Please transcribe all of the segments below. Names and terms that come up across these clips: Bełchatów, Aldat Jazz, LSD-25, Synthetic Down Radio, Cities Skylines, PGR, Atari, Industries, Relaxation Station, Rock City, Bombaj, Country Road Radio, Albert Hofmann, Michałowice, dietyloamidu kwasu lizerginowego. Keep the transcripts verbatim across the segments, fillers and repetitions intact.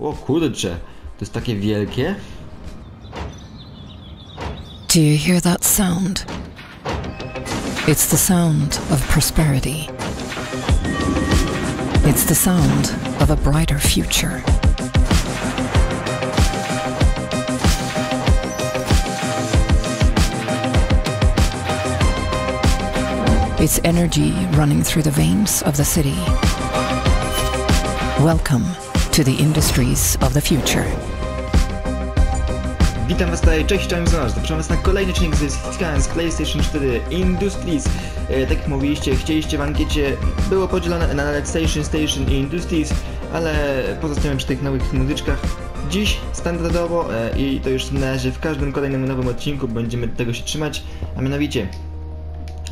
O kurczę, to jest takie wielkie. Do you hear that sound? It's the sound of prosperity. It's the sound of a brighter future. It's energy running through the veins of the city. Welcome to the Industries of the Future. Witam Was tutaj, cześć, cześć, zapraszam Was na kolejny odcinek z Cities Skylines PlayStation cztery Industries. E, tak jak mówiliście, chcieliście w ankiecie, było podzielone na Relaxation Station i Industries, ale pozostałem przy tych nowych muzyczkach. Dziś standardowo e, i to już na razie w każdym kolejnym nowym odcinku będziemy tego się trzymać, a mianowicie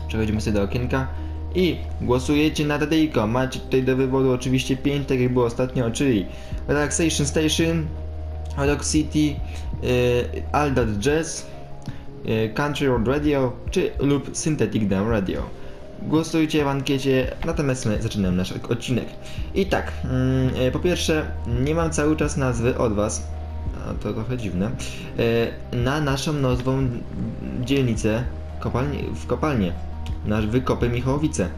przechodzimy sobie do okienka i głosujecie na radyjko. Macie tutaj do wyboru oczywiście pięć, tak jak było ostatnio, czyli Relaxation Station, Rock City, yy, Aldat Jazz, yy, Country Road Radio czy lub Synthetic Down Radio. Głosujcie w ankiecie, natomiast my zaczynamy nasz odcinek. I tak, yy, po pierwsze, nie mam cały czas nazwy od Was, a to trochę dziwne, yy, na naszą nową dzielnicę kopalni, w kopalnie, nasz wykopy Michałowice.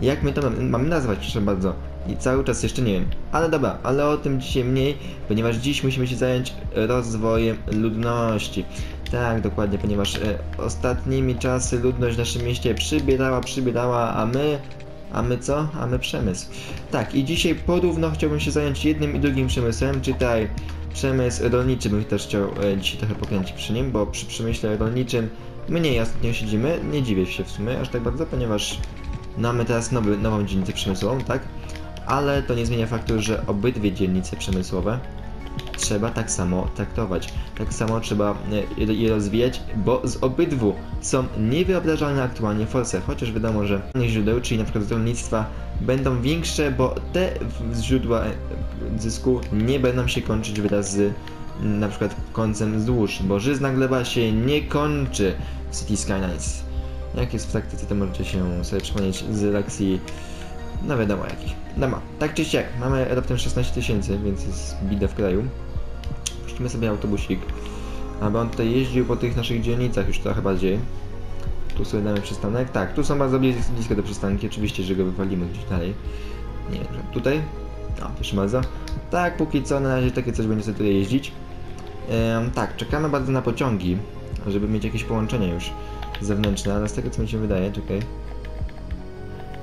Jak my to mamy nazwać, proszę bardzo? I cały czas jeszcze nie wiem. Ale dobra, ale o tym dzisiaj mniej, ponieważ dziś musimy się zająć rozwojem ludności. Tak, dokładnie, ponieważ e, ostatnimi czasy ludność w naszym mieście przybierała, przybierała, a my... A my co? A my przemysł. Tak, i dzisiaj porówno chciałbym się zająć jednym i drugim przemysłem, czytaj przemysł rolniczy, bym też chciał e, dzisiaj trochę pokręcić przy nim, bo przy przemyśle rolniczym mniej ostatnio siedzimy, nie dziwię się w sumie aż tak bardzo, ponieważ mamy teraz nowy, nową dzielnicę przemysłową, tak? Ale to nie zmienia faktu, że obydwie dzielnice przemysłowe trzeba tak samo traktować. Tak samo trzeba je rozwijać, bo z obydwu są niewyobrażalne aktualnie force. Chociaż wiadomo, że źródeł, czyli na przykład z rolnictwa, będą większe, bo te źródła zysku nie będą się kończyć wraz z na przykład końcem złóż, bo żyzna gleba się nie kończy w Cities Skylines. Jak jest w praktyce, to możecie się sobie przypomnieć z akcji, no wiadomo jakich. No ma, tak czy siak, mamy raptem szesnaście tysięcy, więc jest bida w kraju. Puścimy sobie autobusik, aby on tutaj jeździł po tych naszych dzielnicach już trochę bardziej. Tu sobie damy przystanek, tak, tu są bardzo blisko do przystanki, oczywiście, że go wywalimy gdzieś dalej. Nie wiem, tutaj, no proszę bardzo. Tak, póki co na razie takie coś będzie sobie tutaj jeździć. Ehm, tak, czekamy bardzo na pociągi, żeby mieć jakieś połączenie już zewnętrzne, ale z tego co mi się wydaje, czekaj.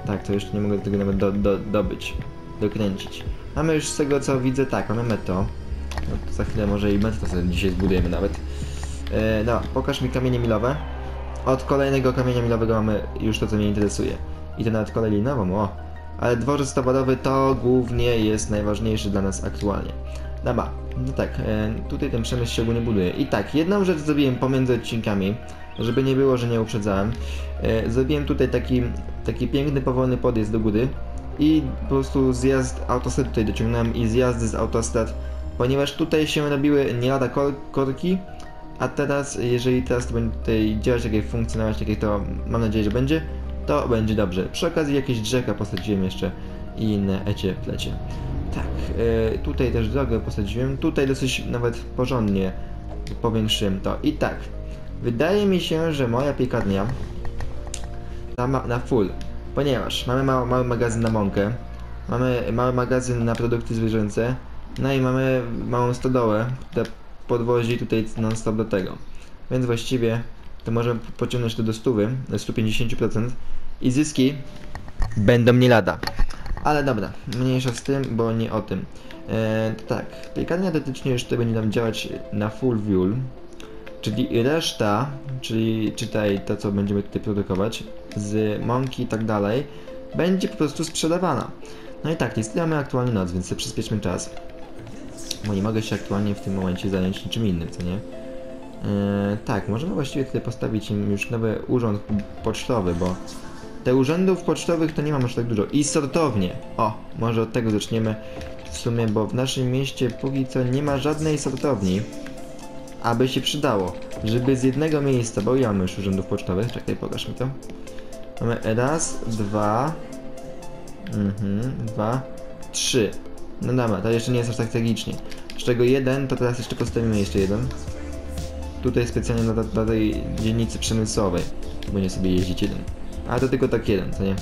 Tak, to jeszcze nie mogę tego nawet do, do, dobyć, dokręcić. Mamy już z tego co widzę, tak, mamy metro. No to za chwilę może i metro sobie dzisiaj zbudujemy nawet. Ehm, no, pokaż mi kamienie milowe. Od kolejnego kamienia milowego mamy już to co mnie interesuje. I to nawet kolej linową, o! Ale dworzec towarowy to głównie jest najważniejszy dla nas aktualnie. Dobra, no tak, tutaj ten przemysł się ogólnie buduje. I tak, jedną rzecz zrobiłem pomiędzy odcinkami, żeby nie było, że nie uprzedzałem. Zrobiłem tutaj taki, taki piękny, powolny podjazd do góry i po prostu zjazd autostrad tutaj dociągnąłem i zjazdy z autostrad, ponieważ tutaj się robiły nie lada kor korki, a teraz, jeżeli teraz to będzie tutaj działać, jak funkcjonować, jak to mam nadzieję, że będzie, to będzie dobrze. Przy okazji jakieś drzewka posadziłem jeszcze i inne ecie w lecie. Tak, yy, tutaj też drogę posadziłem, tutaj dosyć nawet porządnie powiększyłem to. I tak, wydaje mi się, że moja piekarnia ma na full, ponieważ mamy ma mały magazyn na mąkę, mamy mały magazyn na produkty zwierzęce, no i mamy małą stodołę, która podwozi tutaj non stop do tego. Więc właściwie to możemy pociągnąć to do stówy, do stu pięćdziesięciu procent i zyski będą nie lada. Ale dobra, mniejsza z tym, bo nie o tym. Eee, tak, piekarnia teoretycznie już tutaj będzie nam działać na full fuel, czyli reszta, czyli czytaj to co będziemy tutaj produkować z mąki i tak dalej, będzie po prostu sprzedawana. No i tak, niestety mamy aktualnie noc, więc sobie przyspieszmy czas, bo nie mogę się aktualnie w tym momencie zająć niczym innym, co nie? Eee, tak, możemy właściwie tutaj postawić im już nowy urząd pocztowy, bo te urzędów pocztowych to nie mam aż tak dużo. I sortownie. O, może od tego zaczniemy w sumie, bo w naszym mieście póki co nie ma żadnej sortowni, aby się przydało, żeby z jednego miejsca, bo ja mam już urzędów pocztowych, czekaj, pokaż mi to. Mamy raz, dwa, mhm, dwa, trzy. No dobra, to jeszcze nie jest aż tak tragicznie. Z czego jeden, to teraz jeszcze postawimy jeszcze jeden. Tutaj specjalnie na, na tej dzielnicy przemysłowej, bo nie sobie jeździć jeden. A to tylko tak jeden, co nie?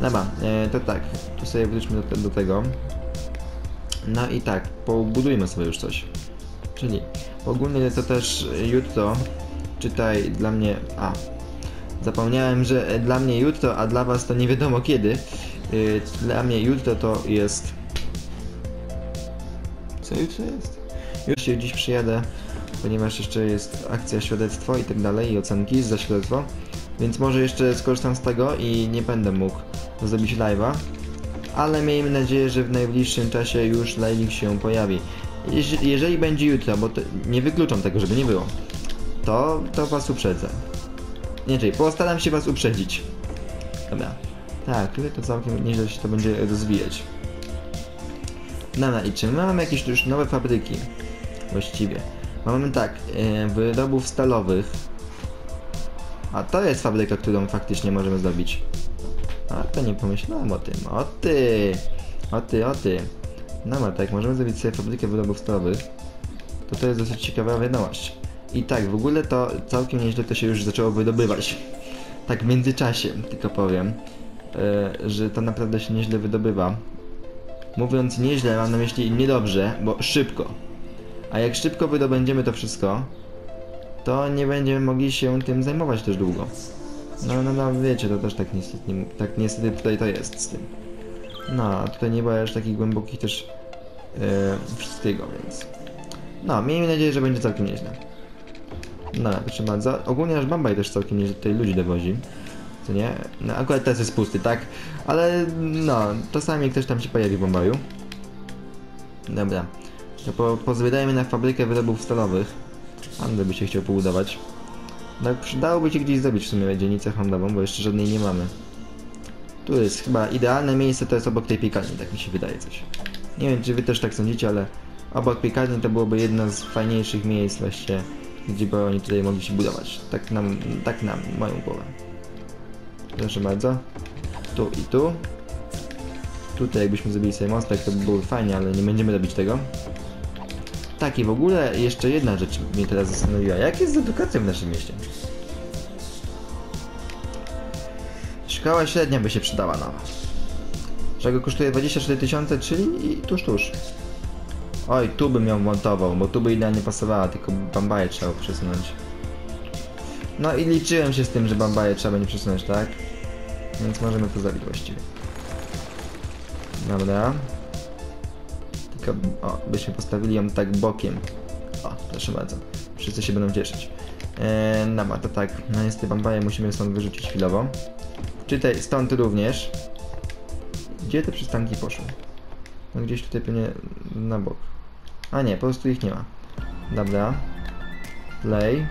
Dobra, e, to tak, tu sobie wróćmy do, do tego. No i tak, pobudujmy sobie już coś. Czyli ogólnie to też jutro, czytaj dla mnie... A, zapomniałem, że dla mnie jutro, a dla was to nie wiadomo kiedy. Yy, dla mnie jutro to jest... Co jutro jest? Już się dziś przyjadę, ponieważ jeszcze jest akcja świadectwo i tak dalej, i ocenki za świadectwo. Więc może jeszcze skorzystam z tego i nie będę mógł zrobić live'a. Ale miejmy nadzieję, że w najbliższym czasie już live się pojawi. Jeżeli będzie jutro, bo nie wykluczam tego, żeby nie było, to, to was uprzedzę. Nie, czyli postaram się was uprzedzić. Dobra. Tak, to całkiem nieźle się to będzie rozwijać. Dobra, i czy my mamy jakieś już nowe fabryki? Właściwie. Mamy tak, yy, wyrobów stalowych. A to jest fabryka, którą faktycznie możemy zrobić. A to nie pomyślałem o tym. O ty! O ty, o ty. No ma tak, możemy zrobić sobie fabrykę wyrobów stalowych. To to jest dosyć ciekawa wiadomość. I tak, w ogóle to całkiem nieźle to się już zaczęło wydobywać. Tak w międzyczasie, tylko powiem, yy, że to naprawdę się nieźle wydobywa. Mówiąc nieźle, mam na myśli niedobrze, bo szybko. A jak szybko wydobędziemy to wszystko, to nie będziemy mogli się tym zajmować też długo. No, no, no, wiecie, to też tak niestety, nie, tak niestety tutaj to jest z tym. No, a tutaj nie było już takich głębokich też yy, wszystkiego, więc... No, miejmy nadzieję, że będzie całkiem nieźle. No, proszę bardzo. Ogólnie nasz Bombaj też całkiem nieźle tutaj ludzi dowozi. Co nie? No, akurat teraz jest pusty, tak? Ale, no, czasami ktoś tam się pojawi w Bombaju. Dobra. To po, pozbierajmy na fabrykę wyrobów stalowych. Handel by się chciał poudawać. No, przydałoby się gdzieś zrobić w sumie dzielnicę handlową, bo jeszcze żadnej nie mamy. Tu jest chyba idealne miejsce, to jest obok tej piekarni, tak mi się wydaje coś. Nie wiem, czy wy też tak sądzicie, ale obok piekarni to byłoby jedno z fajniejszych miejsc właśnie, gdzie by oni tutaj mogli się budować. Tak nam, tak nam, moją głowę. Proszę bardzo. Tu i tu. Tutaj jakbyśmy zrobili sobie mostek, to by było fajnie, ale nie będziemy robić tego. Tak i w ogóle jeszcze jedna rzecz mnie teraz zastanowiła. Jak jest z edukacją w naszym mieście? Szkoła średnia by się przydała nowa. Czego kosztuje dwadzieścia cztery tysiące, czyli i tuż, tuż. Oj, tu bym ją montował, bo tu by idealnie pasowała, tylko Bambaje trzeba przesunąć. No i liczyłem się z tym, że Bambaje trzeba będzie przesunąć, tak? Więc możemy to zrobić właściwie. Dobra. Tylko, o, byśmy postawili ją tak bokiem. O, proszę bardzo. Wszyscy się będą cieszyć. Eee, no, to tak, no niestety Bambaje musimy stąd wyrzucić chwilowo. Czytaj, stąd również. Gdzie te przystanki poszły? No gdzieś tutaj pewnie na bok. A nie, po prostu ich nie ma. Dobra. Play.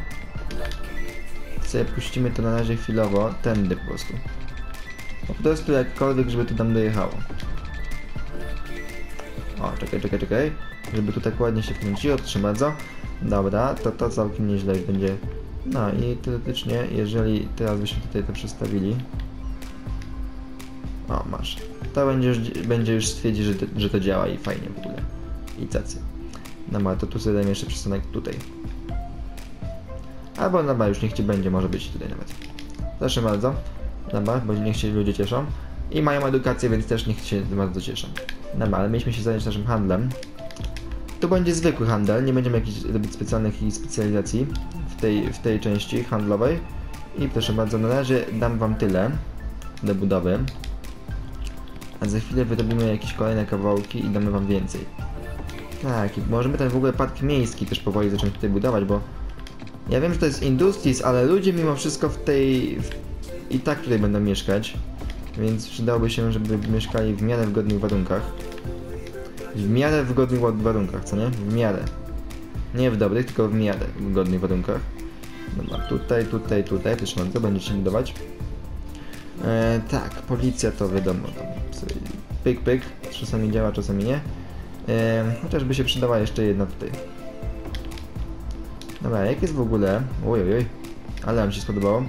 Sobie puścimy to na razie chwilowo, tędy po prostu. Po prostu jakkolwiek, żeby to tam dojechało. O, czekaj, czekaj, czekaj. Żeby tu tak ładnie się kręciło, proszę bardzo. Dobra, to to całkiem nieźle już będzie. No i teoretycznie, jeżeli teraz byśmy tutaj to przestawili. O, masz. To będzie już, będzie już stwierdzić, że, że to działa i fajnie w ogóle. I cacy. No, to tu sobie dajmy jeszcze przystanek tutaj. Albo no, już niech ci będzie, może być tutaj nawet. Proszę bardzo. Dobra, bo niech się ludzie cieszą. I mają edukację, więc też niech się bardzo cieszą. Dobra, ale mieliśmy się zająć naszym handlem. To będzie zwykły handel, nie będziemy jakichś robić specjalnych specjalizacji w tej, w tej części handlowej. I proszę bardzo, na razie dam wam tyle do budowy. A za chwilę wyrobimy jakieś kolejne kawałki i damy wam więcej. Tak, i możemy ten w ogóle park miejski też powoli zacząć tutaj budować, bo... Ja wiem, że to jest Industries, ale ludzie mimo wszystko w tej... W... i tak tutaj będą mieszkać. Więc przydałoby się, żeby mieszkali w miarę wygodnych warunkach. W miarę wygodnych warunkach, co nie? W miarę. Nie w dobrych, tylko w miarę wygodnych warunkach. Dobra, tutaj, tutaj, tutaj, też mam to, będziecie budować. E, tak, policja to wiadomo, pyk, pyk, czasami działa, czasami nie. E, chociażby się przydała jeszcze jedna tutaj. Dobra, jak jest w ogóle, ojoj, oj, ale nam się spodobało.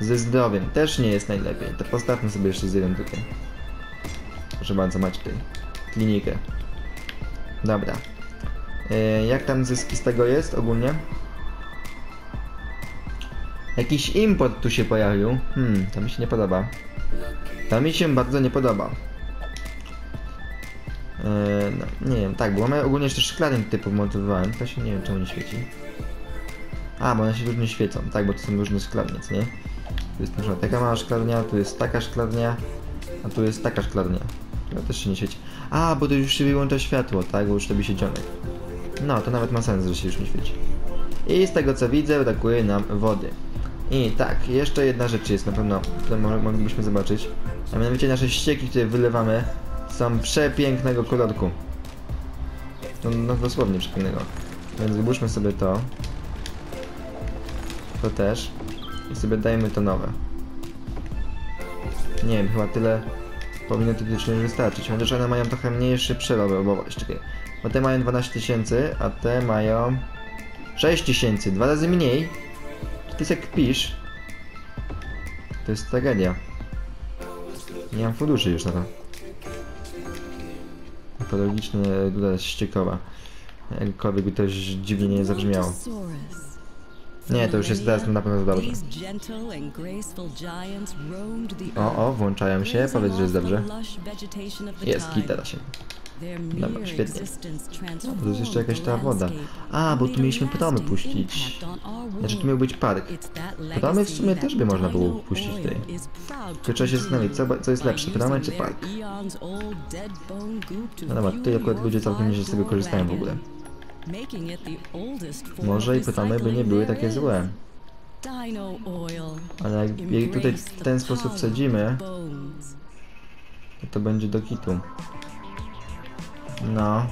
Ze zdrowiem też nie jest najlepiej, to postawmy sobie jeszcze z jednym tutaj. Proszę bardzo, macie tutaj klinikę. Dobra. Yy, jak tam zyski z tego jest ogólnie? Jakiś import tu się pojawił. Hmm, to mi się nie podoba. To mi się bardzo nie podoba. Yy, no, nie wiem, tak, bo mamy ogólnie jeszcze szklarnię tutaj pomontowałem. To się nie wiem czemu nie świeci. A, bo one się różnie świecą. Tak, bo to są różne szklarnie, co nie? Tu jest na przykład taka mała szklarnia, tu jest taka szklarnia, a tu jest taka szklarnia. To też się nie świeci. A, bo to już się wyłącza światło, tak? Bo już robi się dzionek. No, to nawet ma sens, że się już nie świeci. I z tego co widzę, brakuje nam wody. I tak, jeszcze jedna rzecz jest na pewno, którą moglibyśmy zobaczyć. A mianowicie nasze ścieki, które wylewamy, są przepięknego kolorku. No, no dosłownie przepięknego. Więc wybórzmy sobie to. To też. I sobie dajmy to nowe. Nie wiem, chyba tyle powinno teoretycznie wystarczyć. Chociaż one mają trochę mniejszy przerobowość. Czekaj. Bo te mają dwanaście tysięcy, a te mają sześć tysięcy. Dwa razy mniej. Ty jest jak pisz. To jest tragedia. Nie mam funduszy już na to. Ekologiczna ruda ściekowa. Jakkolwiek by to dziwnie nie zabrzmiało. Nie, to już jest teraz na pewno dobrze. O, o, włączają się, powiedz, że jest dobrze. Jest, gitara się. Dobra, świetnie. No, to jest jeszcze jakaś ta woda. A, bo tu mieliśmy potomy puścić. Znaczy, tu miał być park. Potomy w sumie też by można było puścić tutaj. Tylko trzeba się zastanowić, co, co jest lepsze, potomy czy park? No dobra, tutaj akurat ludzie całkiem nieźle z tego korzystają w ogóle. Może i potomy by nie były takie złe. Ale jak je tutaj w ten sposób wsadzimy, to będzie do kitu. No.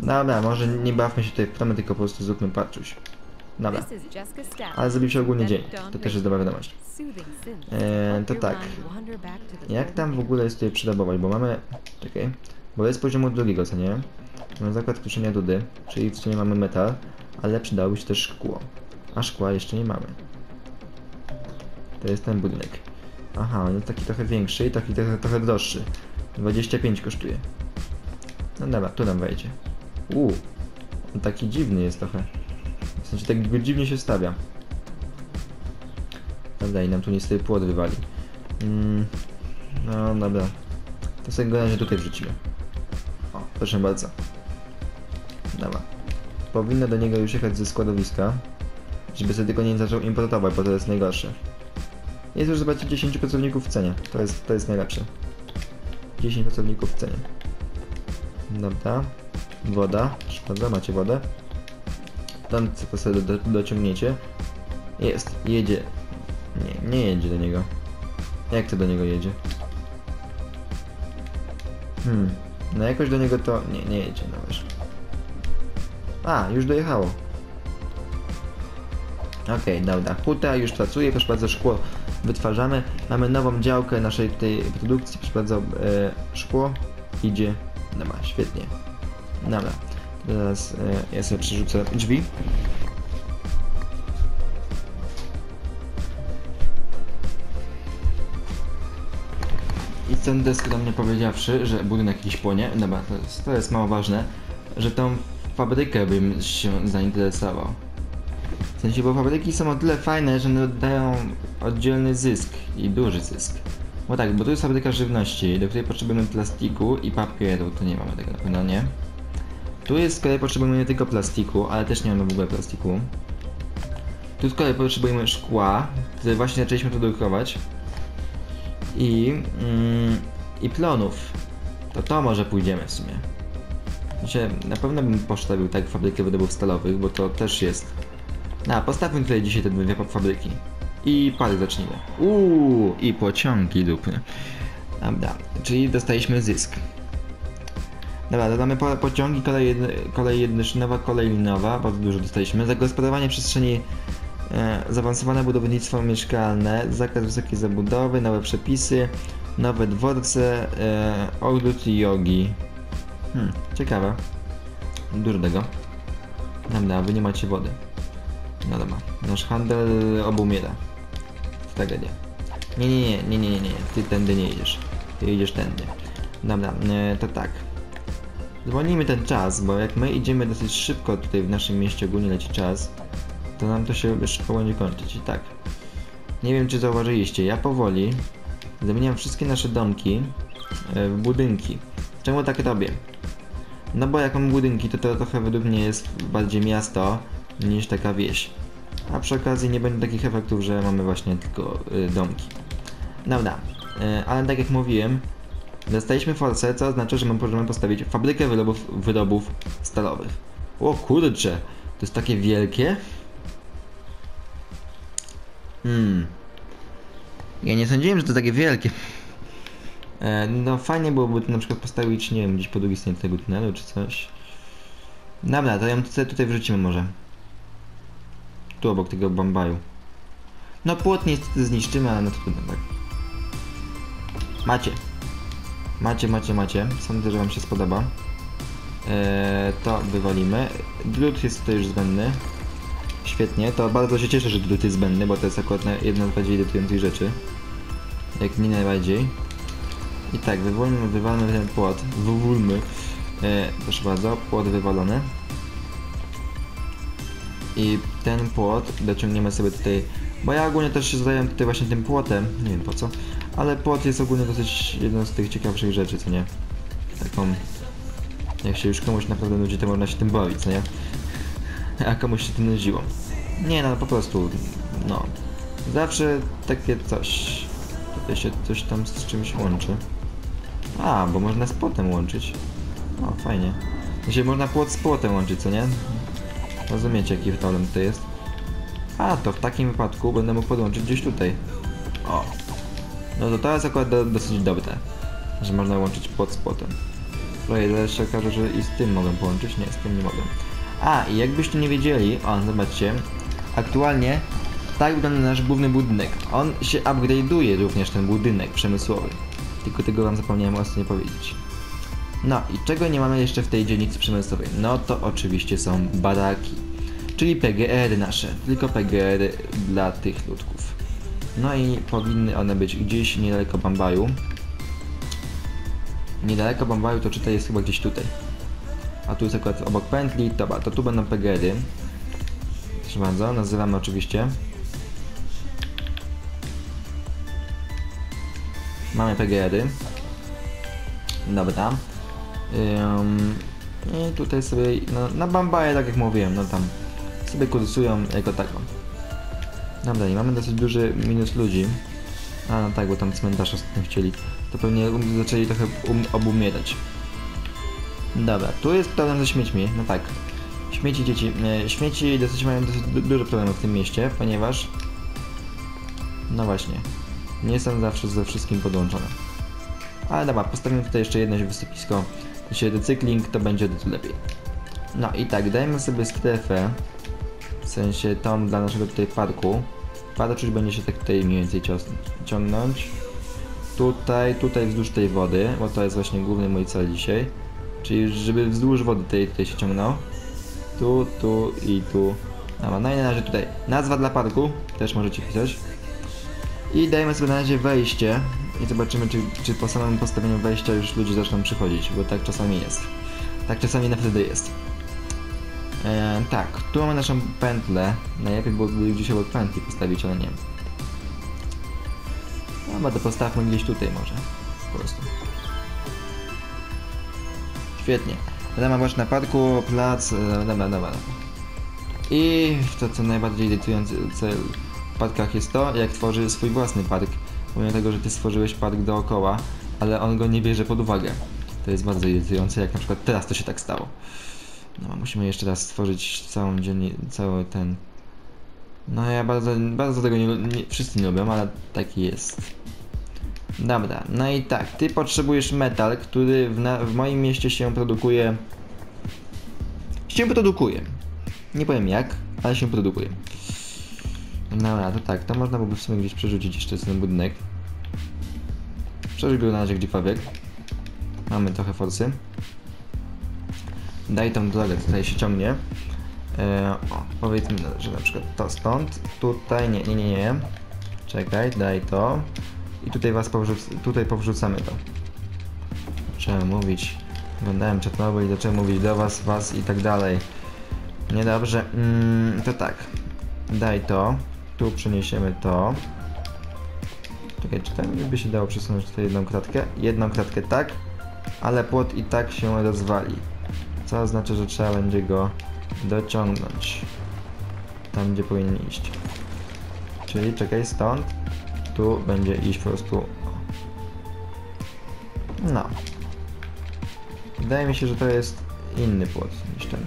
Dobra, może nie bawmy się tutaj w potomy, tylko po prostu zróbmy parczuś. Dobra. Ale zrobił się ogólnie dzień. To też jest dobra wiadomość. Eee, to tak. Jak tam w ogóle jest tutaj przydabować? Bo mamy... Czekaj. Bo jest poziomu drugiego, co nie? Mamy zakład kruszenia rudy, czyli w sumie mamy metal, ale przydałoby się też szkło. A szkła jeszcze nie mamy. To jest ten budynek. Aha, on jest taki trochę większy i taki trochę, trochę droższy. dwadzieścia pięć kosztuje. No dobra, tu nam wejdzie. Uuu, on taki dziwny jest trochę. W sensie tak dziwnie się stawia. Dobra, i nam tu niestety płot wywali. Mm, no dobra. To sobie go na razie tutaj wrzucimy. O, proszę bardzo. Dobra. Powinno do niego już jechać ze składowiska. Żeby sobie tylko nie zaczął importować, bo to jest najgorsze. Jest już zobaczcie dziesięć pracowników w cenie. To jest, to jest najlepsze. dziesięć pracowników w cenie. Dobra. Woda. Szkoda, macie wodę. Tam co sobie do, do, dociągniecie. Jest. Jedzie. Nie, nie jedzie do niego. Jak to do niego jedzie? Hmm. No jakoś do niego to... Nie, nie jedzie, no wiesz. A, już dojechało. Okej, okay, dobra. Huta już pracuje, proszę bardzo, szkło wytwarzamy. Mamy nową działkę naszej tej produkcji, proszę bardzo, e, szkło idzie. Dobra, świetnie. Dobra. Teraz e, ja sobie przerzucę drzwi. Sendesk do mnie powiedziawszy, że budynek jakiś płonie, dobra, to jest, to jest mało ważne, że tą fabrykę bym się zainteresował. W sensie, bo fabryki są o tyle fajne, że one dają oddzielny zysk i duży zysk. Bo tak, bo tu jest fabryka żywności, do której potrzebujemy plastiku i papieru, to nie mamy tego na pewno, nie? Tu jest z kolei potrzebujemy nie tylko plastiku, ale też nie mamy w ogóle plastiku. Tu z kolei potrzebujemy szkła, które właśnie zaczęliśmy produkować. I, mm, i plonów. To to może pójdziemy w sumie. Znaczy, na pewno bym postawił tak fabrykę wyrobów stalowych, bo to też jest. No, postawmy tutaj dzisiaj te dwie fabryki. I parę zacznijmy. Uuu, i pociągi dupy. Dobra, czyli dostaliśmy zysk. Dobra, dodamy po, pociągi, kolej, jedno, kolej jednoszynowa, kolej linowa. Bardzo dużo dostaliśmy. Zagospodarowanie przestrzeni. Zaawansowane budownictwo mieszkalne, zakaz wysokiej zabudowy, nowe przepisy, nowe dworce, e, ogród i jogi. Hmm, ciekawe. Dużo tego. Dobra, wy nie macie wody. No dobra, nasz handel obumiera. Tragedia. Nie, nie, nie, nie, nie, nie, ty tędy nie idziesz. Ty idziesz tędy. Dobra, e, to tak. zwolnijmy ten czas, bo jak my idziemy dosyć szybko tutaj w naszym mieście, ogólnie leci czas, to nam to się szybko będzie kończyć. I tak, nie wiem czy zauważyliście, ja powoli zamieniam wszystkie nasze domki w budynki. Czemu tak robię? No bo jak mam budynki, to to trochę według mnie jest bardziej miasto niż taka wieś. A przy okazji nie będzie takich efektów, że mamy właśnie tylko y, domki. Dobra, y, ale tak jak mówiłem, dostaliśmy forsę, co oznacza, że możemy postawić fabrykę wyrobów, wyrobów stalowych. O kurcze, to jest takie wielkie? Hmm. Ja nie sądziłem, że to takie wielkie. E, no fajnie byłoby na przykład postawić, nie wiem, gdzieś po drugiej stronie tego tunelu czy coś. Dobra, to ją tutaj, tutaj wrzucimy może. Tu obok tego Bombaju. No płot niestety zniszczymy, ale no to trudno, tak. Macie. Macie, macie, macie. Sądzę, że wam się spodoba. Eee, to wywalimy. Drut jest tutaj już zbędny. Świetnie, to bardzo się cieszę, że drut jest zbędny, bo to jest akurat jedna z bardziej irytujących rzeczy. Jak nie najbardziej. I tak, wywolmy, wywalmy ten płot. Wywólmy. Eee, proszę bardzo, płot wywalony. I ten płot dociągniemy sobie tutaj, bo ja ogólnie też się zajmę tutaj właśnie tym płotem, nie wiem po co, ale płot jest ogólnie dosyć jedną z tych ciekawszych rzeczy, co nie? Taką, jak się już komuś naprawdę nudzi, to można się tym bawić, co nie? A komuś się tym nudziło. Nie no, po prostu, no. Zawsze takie coś, tutaj się coś tam z czymś łączy. A, bo można z płotem łączyć. No, fajnie. Znaczy, można płot z płotem łączyć, co nie? Rozumiecie, jaki problem to jest? A, to w takim wypadku będę mógł podłączyć gdzieś tutaj. O! No to to jest akurat do, dosyć dobre, że można łączyć pod spotem. Prawie zaraz się okaże, że i z tym mogę połączyć. Nie, z tym nie mogę. A, i jakbyście nie wiedzieli, o, zobaczcie. Aktualnie tak wygląda nasz główny budynek. On się upgrade'uje również, ten budynek przemysłowy. Tylko tego wam zapomniałem właśnie powiedzieć. No i czego nie mamy jeszcze w tej dzielnicy przemysłowej? No to oczywiście są baraki, czyli P G R-y nasze, tylko P G R-y dla tych ludków. No i powinny one być gdzieś niedaleko Bombaju. Niedaleko Bombaju to czytaj jest chyba gdzieś tutaj. A tu jest akurat obok pętli, to, to tu będą P G R-y. Proszę bardzo, nazywamy oczywiście. Mamy P G R-y. Dobra. Um, i tutaj sobie no, na Bombaju, tak jak mówiłem, no tam sobie kursują jako taką. Dobra, i mamy dosyć duży minus ludzi. A no tak, bo tam cmentarz ostatnio chcieli. To pewnie um, zaczęli trochę um, obumierać. Dobra, tu jest problem ze śmiećmi, no tak. Śmieci dzieci, e, śmieci dosyć mają dosyć du dużo problemów w tym mieście, ponieważ no właśnie, nie są zawsze ze wszystkim podłączone. Ale dobra, postawimy tutaj jeszcze jedno wysypisko. Jeśli recykling, to będzie dużo lepiej. No i tak, dajmy sobie strefę, w sensie tą dla naszego tutaj parku. Parczuć będzie się tak tutaj mniej więcej ciągnąć. Tutaj, tutaj wzdłuż tej wody, bo to jest właśnie główny mój cel dzisiaj. Czyli żeby wzdłuż wody tej tutaj się ciągnął. Tu, tu i tu. Dobra, no i na razie tutaj nazwa dla parku, też możecie pisać. I dajmy sobie na razie wejście. I zobaczymy, czy, czy po samym postawieniu wejścia już ludzie zaczną przychodzić, bo tak czasami jest. Tak czasami naprawdę jest. Eee, tak, tu mamy naszą pętlę. Najlepiej byłoby gdzieś obok pętli postawić, ale nie wiem. No, bo to postawmy gdzieś tutaj może. Po prostu. Świetnie. Damy właśnie na parku, plac, dobra, dobra. I to, co najbardziej irytujące w parkach jest to, jak tworzy swój własny park. Pomimo tego, że ty stworzyłeś park dookoła, ale on go nie bierze pod uwagę. To jest bardzo irytujące, jak na przykład teraz to się tak stało. No, musimy jeszcze raz stworzyć całą dzielnicę, cały ten... No ja bardzo, bardzo tego nie, nie... wszyscy nie lubią, ale taki jest. Dobra, no i tak, ty potrzebujesz metal, który w, na, w moim mieście się produkuje... Się produkuje. Nie powiem jak, ale się produkuje. Dobra, to tak, to można byłoby w sumie gdzieś przerzucić jeszcze ten budynek. Przerzuć go na razie gdziekolwiek. Mamy trochę forsy. Daj tą drogę, tutaj się ciągnie. Eee, o, powiedzmy, że na przykład to stąd. Tutaj, nie, nie, nie, nie. Czekaj, daj to. I tutaj was powrzuc tutaj powrzucamy to. Trzeba mówić. Oglądałem chatmoby i zacząłem mówić do was, was i tak dalej. Niedobrze. Mm, to tak. Daj to. Tu przeniesiemy to. Czekaj, czy tam by się dało przesunąć tutaj jedną kratkę? Jedną kratkę tak, ale płot i tak się rozwali. Co oznacza, że trzeba będzie go dociągnąć. Tam, gdzie powinien iść. Czyli czekaj, stąd. Tu będzie iść po prostu... No. Wydaje mi się, że to jest inny płot niż ten.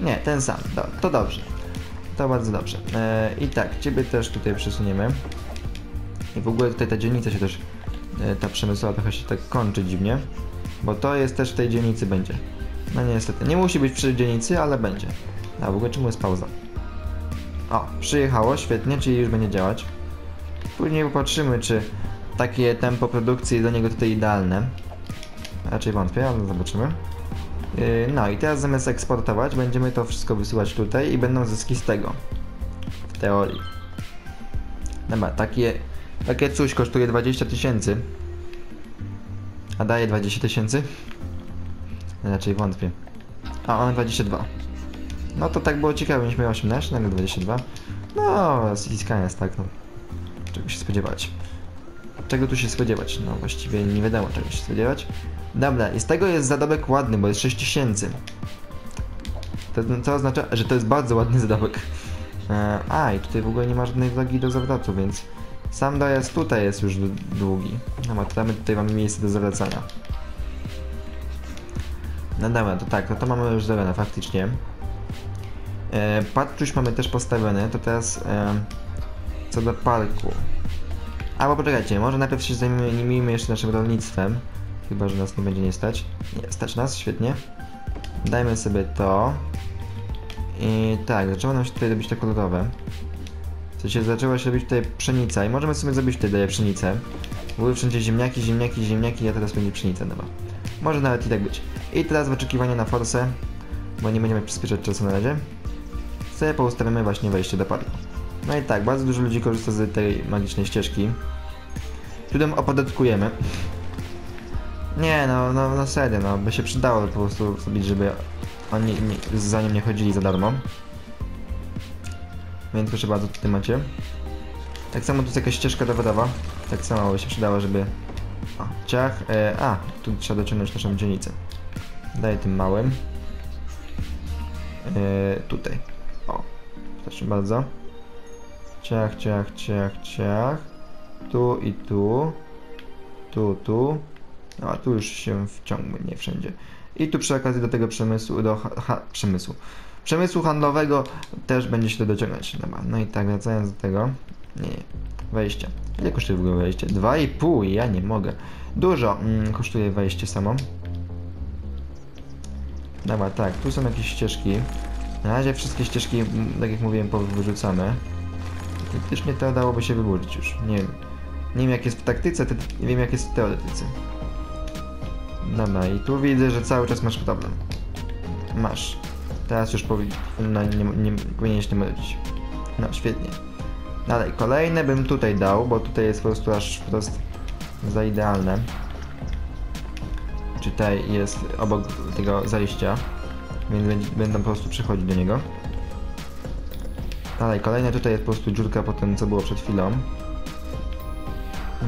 Nie, ten sam. Do, to dobrze. To bardzo dobrze. Eee, I tak, ciebie też tutaj przesuniemy. I w ogóle tutaj ta dzielnica się też, e, ta przemysłowa trochę się tak kończy dziwnie. Bo to jest też w tej dzielnicy będzie. No niestety. Nie musi być przy dzielnicy, ale będzie. A w ogóle czemu jest pauza? O, przyjechało, świetnie, czyli już będzie działać. Później popatrzymy, czy takie tempo produkcji do niego tutaj idealne. Raczej wątpię, ale zobaczymy. Yy, no i teraz zamiast eksportować, będziemy to wszystko wysyłać tutaj i będą zyski z tego. W teorii. Dobra, takie, takie coś kosztuje dwadzieścia tysięcy. A daje dwadzieścia tysięcy? Raczej wątpię. A, on dwadzieścia dwa. No to tak było ciekawe, mieliśmy osiemnaście, nagle dwadzieścia dwa. No, zyskania jest tak, no. Czego się spodziewać? Czego tu się spodziewać? No właściwie nie wiadomo, czego się spodziewać. Dobra, i z tego jest zadobek ładny, bo jest sześć tysięcy. To, to oznacza, że to jest bardzo ładny zadobek. E, a, i tutaj w ogóle nie ma żadnej drogi do zawrotu, więc sam dojazd tutaj jest już długi. No, to damy tutaj mamy miejsce do zawracania. No dobra, to tak, no to mamy już zrobione faktycznie. E, Patruś mamy też postawiony, to teraz... E, co do parku. A bo poczekajcie, może najpierw się zajmijmy jeszcze naszym rolnictwem. Chyba, że nas nie będzie nie stać. Nie, stać nas, świetnie. Dajmy sobie to. I tak, zaczęło nam się tutaj robić to kolorowe. Co się zaczęło się robić tutaj pszenica i możemy sobie zrobić tutaj daję pszenicę. Były wszędzie ziemniaki, ziemniaki, ziemniaki, a teraz będzie pszenica, dobra. Może nawet i tak być. I teraz w oczekiwaniu na forsę, bo nie będziemy przyspieszać czasu na razie, sobie poustawiamy właśnie wejście do parku. No i tak, bardzo dużo ludzi korzysta z tej magicznej ścieżki. Którą opodatkujemy. Nie, no, no, no serio, no, by się przydało po prostu zrobić, żeby oni nie, za nim nie chodzili za darmo. Więc proszę bardzo, tutaj macie. Tak samo tu jest jakaś ścieżka rowerowa. Tak samo by się przydało, żeby... O, ciach, e, a, tu trzeba dociągnąć naszą dzielnicę. Daję tym małym. E, tutaj. O, proszę bardzo. Ciach, ciach, ciach, ciach. Tu i tu. Tu, tu. No, a tu już się wciągnie wszędzie. I tu przy okazji do tego przemysłu, do ha, ha, przemysłu. Przemysłu handlowego też będzie się to dociągać. Dobra. No i tak, wracając do tego. Nie, nie. Wejście. Ile kosztuje w ogóle wejście? dwa i pół. Ja nie mogę. Dużo mm, kosztuje wejście samo. Dobra, tak. Tu są jakieś ścieżki. Na razie wszystkie ścieżki, tak jak mówiłem, wyrzucamy. Teoretycznie to dałoby się wyburzyć już. Nie wiem. Nie wiem jak jest w taktyce, nie wiem jak jest w teoretyce. Dobra, i tu widzę, że cały czas masz problem. Masz. Teraz już powinno, nie, nie, powinieneś nie mylić. No, świetnie. Dalej, kolejne bym tutaj dał, bo tutaj jest po prostu aż wprost za idealne. Czy tutaj jest obok tego zajścia, więc będą po prostu przychodzić do niego. Dalej, kolejne tutaj jest po prostu dziurka po tym, co było przed chwilą.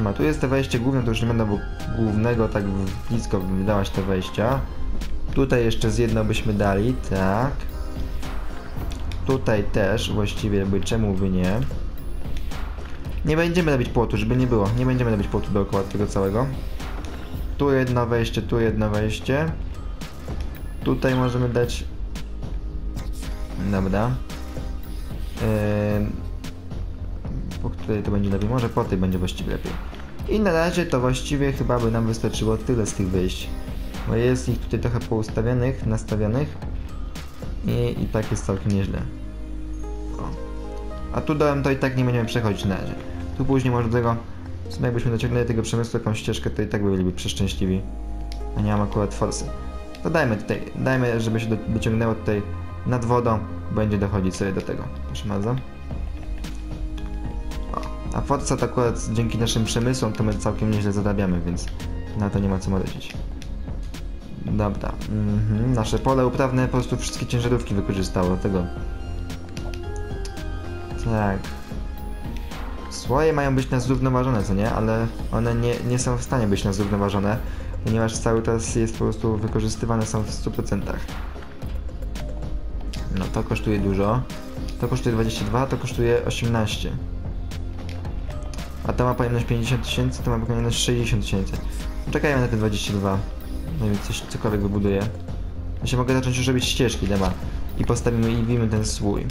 No, tu jest to wejście główne, to już nie będę głównego, tak blisko dałaś te wejścia. Tutaj jeszcze z jedną byśmy dali, tak. Tutaj też właściwie, by czemu by nie. Nie będziemy robić płotu, żeby nie było. Nie będziemy robić płotu dookoła tego całego. Tu jedno wejście, tu jedno wejście. Tutaj możemy dać... Dobra. Yy, po której to będzie lepiej? Może po tej będzie właściwie lepiej. I na razie to właściwie chyba by nam wystarczyło tyle z tych wyjść. Bo jest ich tutaj trochę poustawianych, nastawionych. I, i tak jest całkiem nieźle. O. A tu dołem to i tak nie będziemy przechodzić na razie. Tu później może tego... W sumie jakbyśmy dociągnęli tego przemysłu jakąś ścieżkę, to i tak byliby przeszczęśliwi. A nie mam akurat forsy. To dajmy tutaj, dajmy, żeby się do, dociągnęło tutaj nad wodą. Będzie dochodzić sobie do tego. Proszę bardzo. O, a forsa to akurat dzięki naszym przemysłom to my całkiem nieźle zadabiamy, więc na to nie ma co marzyć. Dobra. Mhm. Nasze pole uprawne po prostu wszystkie ciężarówki wykorzystało tego. Tak. Słoje mają być na zrównoważone, co nie? Ale one nie, nie są w stanie być na zrównoważone, ponieważ cały czas jest po prostu wykorzystywane są w stu procentach. No to kosztuje dużo. To kosztuje dwadzieścia dwa, to kosztuje osiemnaście. A ta ma pojemność pięćdziesiąt tysięcy, to ma pojemność sześćdziesiąt tysięcy. Czekajmy na te dwadzieścia dwa. No i coś, cokolwiek wybuduję. Ja się mogę zacząć już robić ścieżki, dema. I postawimy i wbijmy ten słój.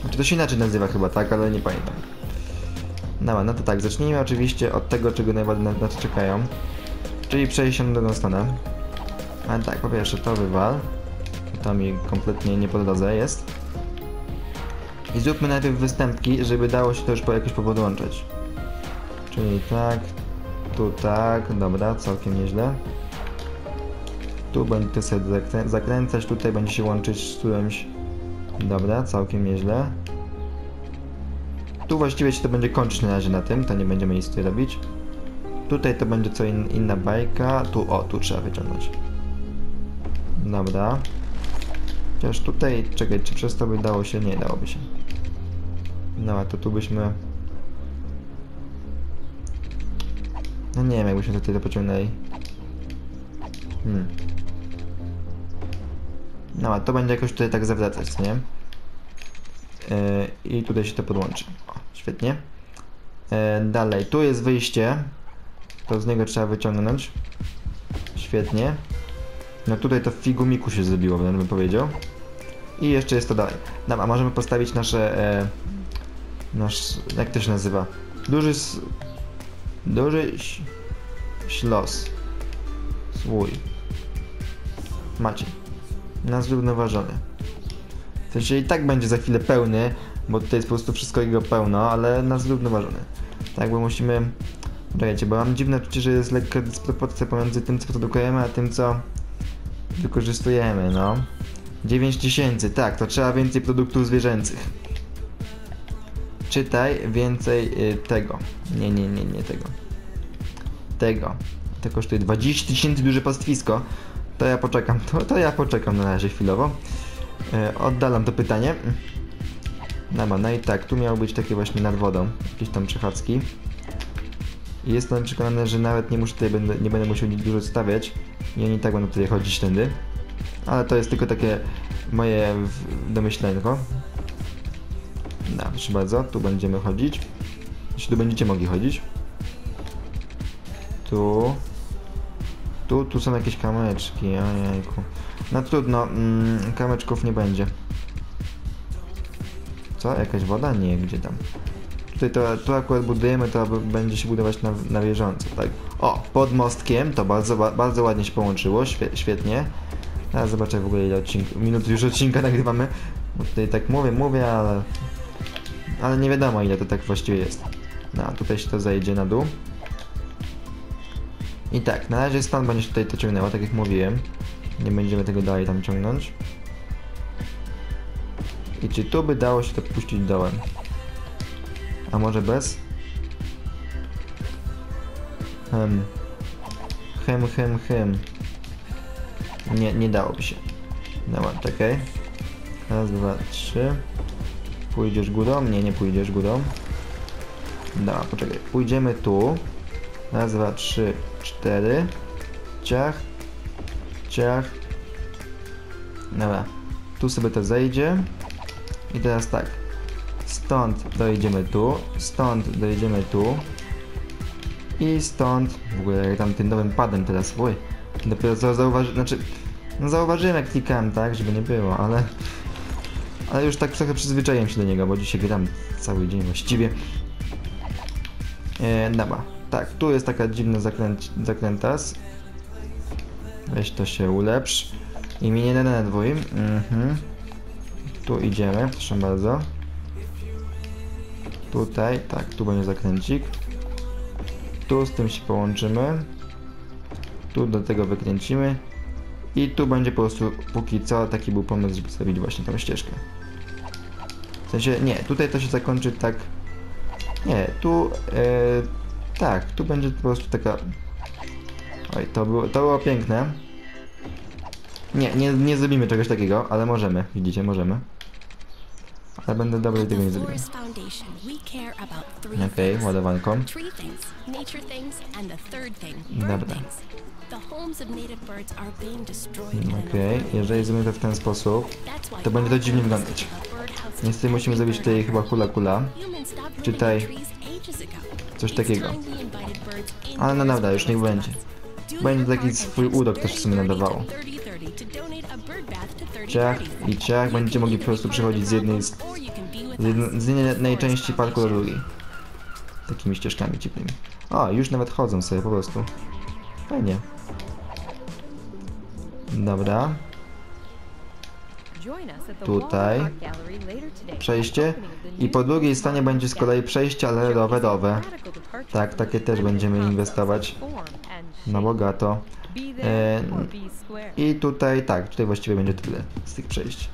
Znaczy to się inaczej nazywa chyba, tak? Ale nie pamiętam. No, no to tak, zacznijmy oczywiście od tego, czego najbardziej na, na to czekają. Czyli przejść się na drugą stronę. Ale tak, po pierwsze to wywal. To mi kompletnie nie po drodze jest. I zróbmy najpierw występki, żeby dało się to już po jakiś powód łączyć. Czyli tak, tu tak, dobra, całkiem nieźle. Tu będę sobie zakrę zakręcać, tutaj będzie się łączyć z którymś. Dobra, całkiem nieźle. Tu właściwie się to będzie kończyć na razie na tym, to nie będziemy nic tutaj robić. Tutaj to będzie co in inna bajka, tu o, tu trzeba wyciągnąć. Dobra. Chociaż tutaj, czekaj, czy przez to by dało się? Nie dałoby się. No a to tu byśmy... No nie wiem, jakbyśmy tutaj to pociągnęli. Hmm. No a to będzie jakoś tutaj tak zawracać, nie? Yy, I tutaj się to podłączy. O, świetnie. Yy, dalej, tu jest wyjście. To z niego trzeba wyciągnąć. Świetnie. No tutaj to w figumiku się zrobiło, bym powiedział. I jeszcze jest to dalej. No, a możemy postawić nasze... E, nasz... jak to się nazywa? Duży... Duży... Ślos. Swój. Macie. Na zrównoważony. W sensie i tak będzie za chwilę pełny, bo tutaj jest po prostu wszystko jego pełno, ale na zrównoważony. Tak, bo musimy... Czekajcie, bo mam dziwne przecież, że jest lekka dysproporcja pomiędzy tym, co produkujemy, a tym, co... wykorzystujemy, no. dziewięć tysięcy, tak, to trzeba więcej produktów zwierzęcych. Czytaj więcej y, tego. Nie, nie, nie, nie tego. Tego. To kosztuje dwadzieścia tysięcy duże pastwisko. To ja poczekam, to, to ja poczekam na razie chwilowo. Y, oddalam to pytanie. No, no i tak, tu miało być takie właśnie nad wodą. Jakieś tam przechadzki. Jestem przekonany, że nawet nie muszę tutaj będę, nie będę musiał nic dużo stawiać. I oni tak będą tutaj chodzić tędy. Ale to jest tylko takie moje domyślenko. No, proszę bardzo, tu będziemy chodzić. Znaczy, tu będziecie mogli chodzić. Tu. Tu, tu są jakieś kamyczki, ojejku. No trudno, mm, kamyczków nie będzie. Co? Jakaś woda? Nie, gdzie tam? Tutaj to, to akurat budujemy, to będzie się budować na, na bieżąco, tak? O, pod mostkiem, to bardzo, bardzo ładnie się połączyło, świetnie. Teraz zobaczę w ogóle ile odcinków, minut już odcinka nagrywamy. Bo tutaj tak mówię, mówię, ale... Ale nie wiadomo ile to tak właściwie jest. No, a tutaj się to zajdzie na dół. I tak, na razie stąd będzie się tutaj to ciągnęło, tak jak mówiłem. Nie będziemy tego dalej tam ciągnąć. I czy tu by dało się to puścić dołem? A może bez? Hmm. Hem, hem, hem. Nie, nie dałoby się. Dobra, czekaj. Raz, dwa, trzy. Pójdziesz górą? Nie, nie pójdziesz górą. Dobra, poczekaj. Pójdziemy tu. Raz, dwa, trzy, cztery. Ciach. Ciach. Dobra. Tu sobie to zejdzie. I teraz tak. Stąd dojedziemy tu. Stąd dojedziemy tu. I stąd, w ogóle jak tam tym nowym padem teraz, oj, dopiero co zauważyłem, znaczy, no zauważyłem jak klikałem, tak, żeby nie było, ale, ale już tak trochę przyzwyczaiłem się do niego, bo dzisiaj gram cały dzień właściwie. E, dobra, tak, tu jest taka dziwna zakręt, zakrętas. Weź to się ulepsz i mi nie denerwuj. Mhm. Tu idziemy, proszę bardzo. Tutaj, tak, tu będzie zakręcik. Tu z tym się połączymy. Tu do tego wykręcimy. I tu będzie po prostu póki co taki był pomysł, żeby zrobić właśnie tą ścieżkę. W sensie, nie, tutaj to się zakończy tak... Nie, tu... Yy, tak, tu będzie po prostu taka... Oj, to było, to było piękne. Nie, nie, nie zrobimy czegoś takiego, ale możemy. Widzicie, możemy. Ale będę dobry, tego nie zrobię. Okej, okay, ładowanko. Dobra. Okej, okay, jeżeli zrobimy to w ten sposób, to będzie to dziwnie wyglądać. Niestety musimy zrobić tutaj chyba hula kula. Czytaj. Coś takiego. Ale no dobra, już niech będzie. Będzie taki swój urok też w sumie nadawało. Ciach i ciach, będziecie mogli po prostu przechodzić z jednej z, jedno, z jednej części parku do drugiej. Takimi ścieżkami ciepłymi. O, już nawet chodzą sobie po prostu. Fajnie. Dobra. Tutaj. Przejście. I po drugiej stronie będzie z kolei przejście, ale rowerowe. Tak, takie też będziemy inwestować. Na bogato. E, I tutaj tak, tutaj właściwie będzie tyle z tych przejść.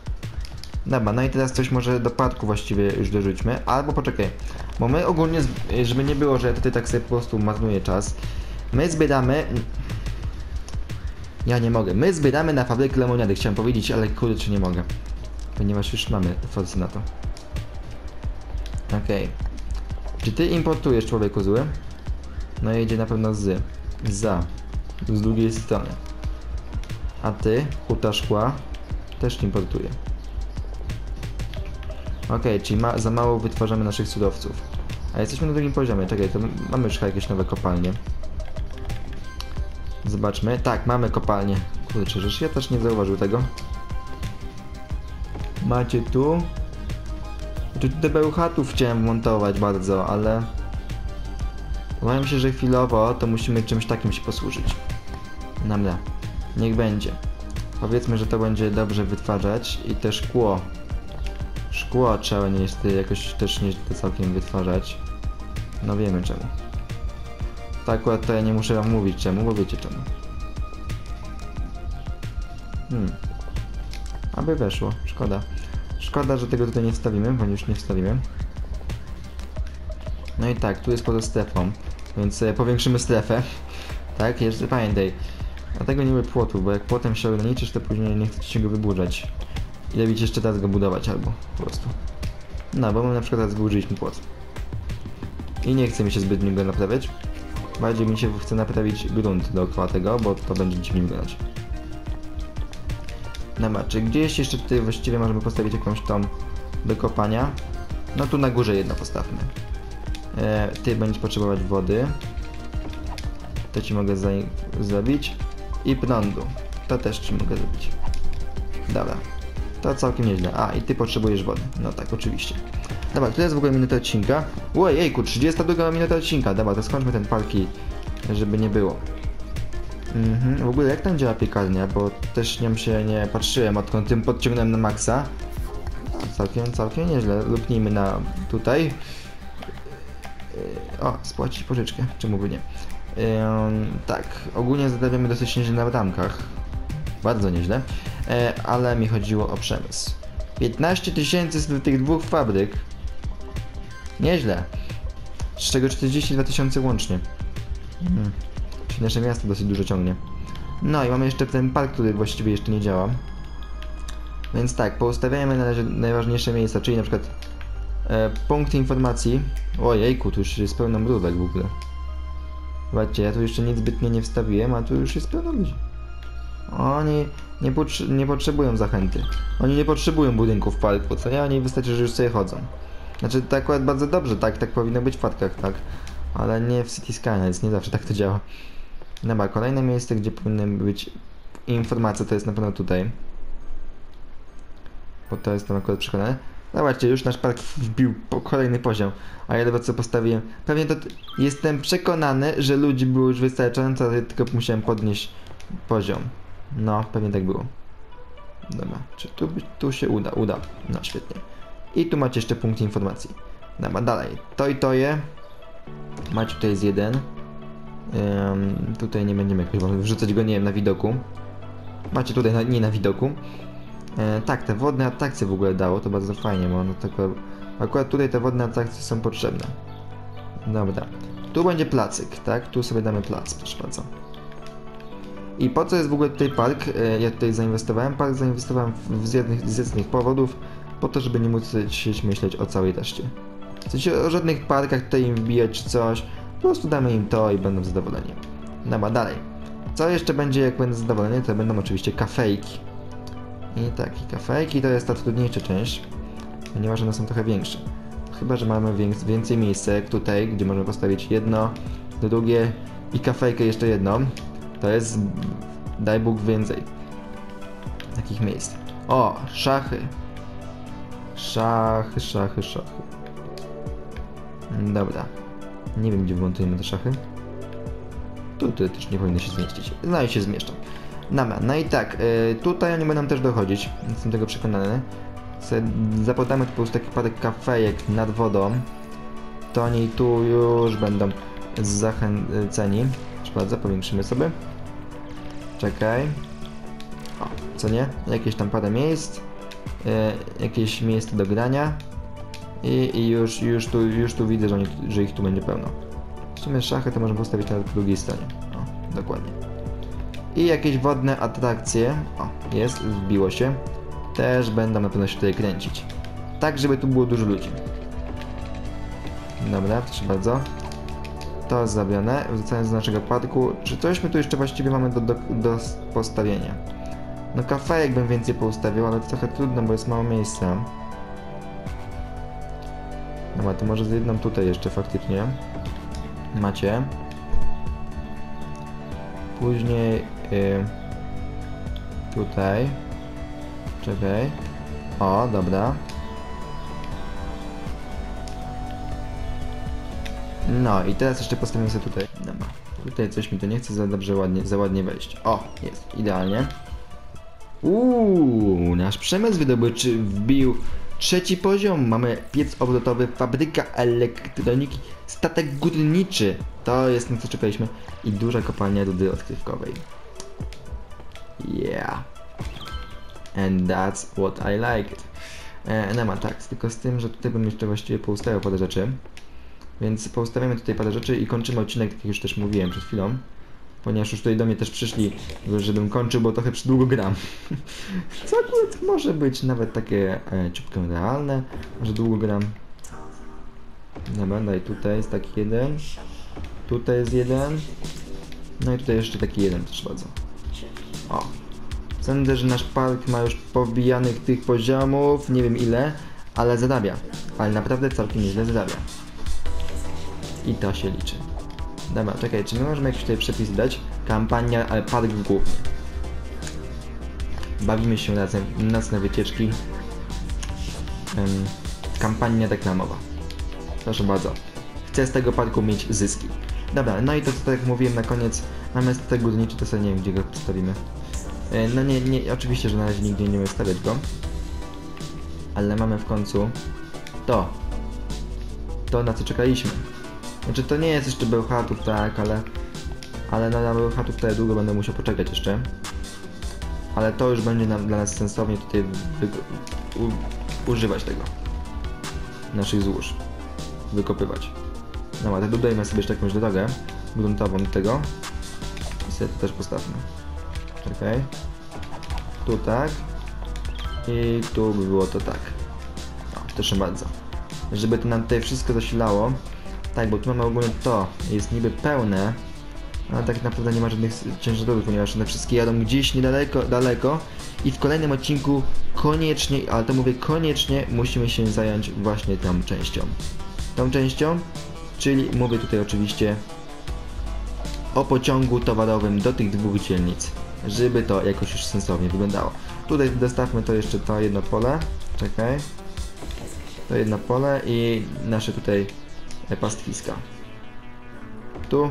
Dobra, no i teraz coś może do parku właściwie już dorzućmy. Albo poczekaj, bo my ogólnie, żeby nie było, że ja tutaj tak sobie po prostu marnuję czas. My zbieramy... Ja nie mogę. My zbieramy na fabrykę lemoniady, chciałem powiedzieć, ale kurczę, nie mogę. Ponieważ już mamy forsy na to. Okej. Okay. Czy ty importujesz, człowieku zły? No jedzie na pewno z... za. Z drugiej strony. A ty, huta szkła, też importuje. Okej, okay, czyli ma, za mało wytwarzamy naszych cudowców. A jesteśmy na drugim poziomie. Czekaj, to mamy już jakieś nowe kopalnie. Zobaczmy. Tak, mamy kopalnie. Kurczę, rzecz, ja też nie zauważył tego. Macie tu... Tu do Bełchatów chciałem montować bardzo, ale... Obawiam się, że chwilowo to musimy czymś takim się posłużyć. Dobra, niech będzie. Powiedzmy, że to będzie dobrze wytwarzać i te szkło. Szkło trzeba nie jest jakoś też nie całkiem wytwarzać. No wiemy czemu. To akurat to ja nie muszę wam mówić czemu, bo wiecie czemu. Hmm. Aby weszło, szkoda. Szkoda, że tego tutaj nie wstawimy, bo już nie wstawimy. No i tak, tu jest poza strefą. Więc e, powiększymy strefę. Tak, jeszcze pamiętaj. Dlatego nie lubię płotu, bo jak płotem się ograniczysz, to później nie chcecie się go wyburzać. I lepiej jeszcze teraz go budować albo po prostu. No, bo my na przykład teraz wyburzyliśmy płot. I nie chce mi się zbytnio go naprawiać. Bardziej mi się chce naprawić grunt dookoła tego, bo to będzie dziwnie wyglądać. Dobra, czy gdzieś jeszcze tutaj właściwie możemy postawić jakąś tą do kopania? No tu na górze jedno postawmy. E, ty będziesz potrzebować wody. To ci mogę zrobić. I prądu. To też ci mogę zrobić. Dobra. To całkiem nieźle. A, i ty potrzebujesz wody. No tak, oczywiście. Dobra, to jest w ogóle minuta odcinka. Ojejku, trzydziesta druga minuta odcinka. Dobra, to skończmy ten parki, żeby nie było. Mhm. W ogóle jak tam działa piekarnia? Bo też nią się nie patrzyłem, odkąd tym podciągnąłem na maksa. Całkiem, całkiem nieźle. Lupnijmy na tutaj. O, spłacić pożyczkę, czemu by nie? Yy, tak, ogólnie zadawiamy dosyć nieźle na ramkach. Bardzo nieźle. Yy, ale mi chodziło o przemysł. piętnaście tysięcy z tych dwóch fabryk. Nieźle. Z czego czterdzieści dwa tysiące łącznie. Hmm. Czyli nasze miasto dosyć dużo ciągnie. No i mamy jeszcze ten park, który właściwie jeszcze nie działa. Więc tak, poustawiamy na razie najważniejsze miejsca, czyli na przykład e, punkty informacji. Ojejku, tu już jest pełno mrówek w ogóle. Zobaczcie, ja tu jeszcze nic zbytnio nie wstawiłem, a tu już jest pełno ludzi. Oni nie, potr nie potrzebują zachęty. Oni nie potrzebują budynków w parku, co nie? Oni wystarczy, że już sobie chodzą. Znaczy, to akurat bardzo dobrze, tak? Tak powinno być w parkach, tak? Ale nie w Cities Skylines, nie zawsze tak to działa. Dobra, kolejne miejsce, gdzie powinny być informacje, to jest na pewno tutaj. Bo to jest tam akurat przekonane. Zobaczcie, już nasz park wbił po kolejny poziom, a ja dopiero co postawiłem. Pewnie to jestem przekonany, że ludzi było już wystarczająco, ale tylko musiałem podnieść poziom. No, pewnie tak było. Dobra, czy tu, tu się uda? Uda. No, świetnie. I tu macie jeszcze punkty informacji. Dobra, dalej. To i to je. Macie tutaj z jeden. Um, tutaj nie będziemy jakoś wrzucać go, nie wiem, na widoku. Macie tutaj na, nie na widoku. E, tak, te wodne atrakcje w ogóle dało, to bardzo fajnie, bo ono tak, akurat tutaj te wodne atrakcje są potrzebne. Dobra, tu będzie placyk, tak? Tu sobie damy plac, proszę bardzo. I po co jest w ogóle tutaj park? Ja tutaj zainwestowałem. Park zainwestowałem z jednych z jednych powodów, po to, żeby nie musieć myśleć o całej reszcie. W sensie o żadnych parkach tutaj im wbijać czy coś, po prostu damy im to i będą zadowoleni. No ma dalej. Co jeszcze będzie, jak będą zadowoleni, to będą oczywiście kafejki. I tak, i kafejki to jest ta trudniejsza część, ponieważ one są trochę większe. Chyba że mamy więcej miejscek tutaj, gdzie możemy postawić jedno, drugie i kafejkę jeszcze jedną. To jest, daj Bóg, więcej takich miejsc. O, szachy. Szachy, szachy, szachy. Dobra. Nie wiem, gdzie wmontujemy te szachy. Tutaj też nie powinno się zmieścić. No i się zmieszczą. Dobra, no i tak, tutaj oni będą też dochodzić. Jestem tego przekonany. Zapodamy po prostu taki parę kafejek nad wodą. To oni tu już będą zachęceni. Bardzo, powiększymy sobie. Czekaj. O, co nie? Jakieś tam parę miejsc. Yy, jakieś miejsce do grania. I, i już, już, tu, już tu widzę, że, oni, że ich tu będzie pełno. W sumie szachy to możemy postawić na drugiej stronie. O, dokładnie. I jakieś wodne atrakcje. O, jest, wbiło się. Też będą na pewno się tutaj kręcić. Tak, żeby tu było dużo ludzi. Dobra, proszę bardzo. To jest zrobione, wracając do naszego parku. Czy coś my tu jeszcze właściwie mamy do, do, do postawienia? No kafejek bym więcej poustawiał, ale to trochę trudno, bo jest mało miejsca. No to może z jedną tutaj jeszcze faktycznie. Macie. Później yy, tutaj. Czekaj. O, dobra. No i teraz jeszcze postawimy sobie tutaj. Dobra. Tutaj coś mi to nie chce za dobrze ładnie, za ładnie wejść. O, jest, idealnie. Uuu, nasz przemysł wydobywczy wbił trzeci poziom. Mamy piec obrotowy, fabryka elektroniki, statek górniczy. To jest na co czekaliśmy. I duża kopalnia rudy odkrywkowej. Yeah. And that's what I liked. E, no ma tak, tylko z tym, że tutaj bym jeszcze właściwie poustawiał parę rzeczy. Więc poustawiamy tutaj parę rzeczy i kończymy odcinek, jak już też mówiłem przed chwilą. Ponieważ już tutaj do mnie też przyszli, żebym kończył, bo trochę przydługo gram. Co akurat może być nawet takie e, ciupkę realne, że długo gram. Dobra, no i tutaj jest taki jeden. Tutaj jest jeden. No i tutaj jeszcze taki jeden też bardzo. O. Sądzę, że nasz park ma już pobijanych tych poziomów, nie wiem ile, ale zarabia. Ale naprawdę całkiem nieźle zarabia. I to się liczy. Dobra, czekaj, czy my możemy jakiś tutaj przepis dać? Kampania, ale park główny. Bawimy się razem, nocne wycieczki. Um, kampania reklamowa. Proszę bardzo. Chcę z tego parku mieć zyski. Dobra, no i to, co tak mówiłem na koniec, mamy statek górniczy, to sobie nie wiem, gdzie go przedstawimy. E, no nie, nie, oczywiście, że na razie nigdzie nie będę stawiać go. Ale mamy w końcu to. To, na co czekaliśmy. Znaczy to nie jest jeszcze Bełchatów, tak, ale... Ale na Bełchatów tutaj długo będę musiał poczekać jeszcze. Ale to już będzie nam, dla nas sensownie tutaj u, używać tego. Naszych złóż. Wykopywać. No ale dodajmy sobie jeszcze jakąś drogę gruntową do tego. I sobie to też postawmy. Czekaj. Tu tak. I tu by było to tak. No, proszę bardzo. Żeby to nam tutaj wszystko zasilało. Tak, bo tu mamy ogólnie to, jest niby pełne, ale tak naprawdę nie ma żadnych ciężarów, ponieważ one wszystkie jadą gdzieś niedaleko, daleko i w kolejnym odcinku koniecznie, ale to mówię koniecznie, musimy się zająć właśnie tą częścią. Tą częścią, czyli mówię tutaj oczywiście o pociągu towarowym do tych dwóch dzielnic, żeby to jakoś już sensownie wyglądało. Tutaj dostawmy to jeszcze to jedno pole, czekaj, to jedno pole i nasze tutaj pastwiska. Tu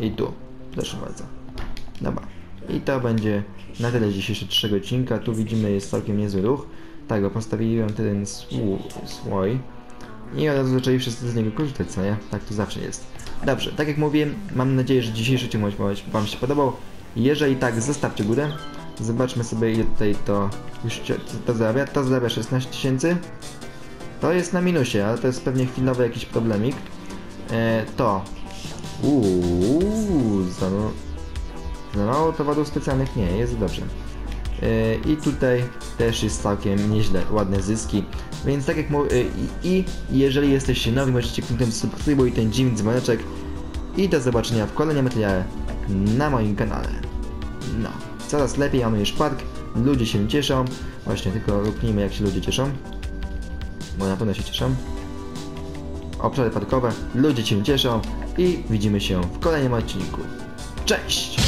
i tu. Proszę bardzo. Dobra. I to będzie na tyle dzisiejszego odcinka. Tu widzimy, jest całkiem niezły ruch. Tak, bo postawiłem ten słój i od razu zaczęli wszyscy z niego korzystać, co nie? Tak to zawsze jest. Dobrze, tak jak mówiłem, mam nadzieję, że dzisiejszy odcinek wam się podobał. Jeżeli tak, zostawcie górę. Zobaczmy sobie, ile tutaj to już to zarabia. To zarabia szesnaście tysięcy. To jest na minusie, ale to jest pewnie chwilowy jakiś problemik. E, to. Uuu, za, Zalało to wodą specjalnych? Nie, jest dobrze. I tutaj też jest całkiem nieźle, ładne zyski. Więc tak jak mówię, i, i jeżeli jesteście nowi, możecie kliknąć subskrybuj ten dziwny dzwoneczek. I do zobaczenia w kolejnym materiale na moim kanale. No, coraz lepiej mamy już park, ludzie się cieszą. Właśnie, tylko luknijmy jak się ludzie cieszą. Bo na pewno się cieszą. Obszary parkowe, ludzie się cieszą. I widzimy się w kolejnym odcinku. Cześć!